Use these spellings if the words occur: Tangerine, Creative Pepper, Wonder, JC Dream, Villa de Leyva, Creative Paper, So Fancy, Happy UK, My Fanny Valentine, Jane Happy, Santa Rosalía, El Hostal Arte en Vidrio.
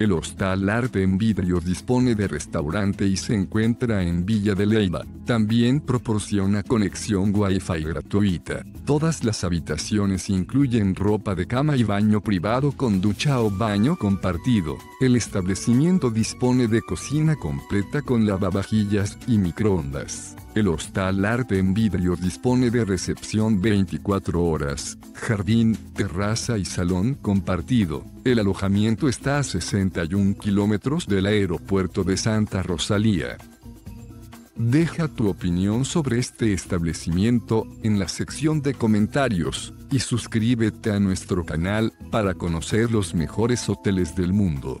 El Hostal Arte en Vidrio dispone de restaurante y se encuentra en Villa de Leyva. También proporciona conexión Wi-Fi gratuita. Todas las habitaciones incluyen ropa de cama y baño privado con ducha o baño compartido. El establecimiento dispone de cocina completa con lavavajillas y microondas. El Hostal Arte en Vidrio dispone de recepción 24 horas, jardín, terraza y salón compartido. El alojamiento está a 61 kilómetros del aeropuerto de Santa Rosalía. Deja tu opinión sobre este establecimiento en la sección de comentarios y suscríbete a nuestro canal para conocer los mejores hoteles del mundo.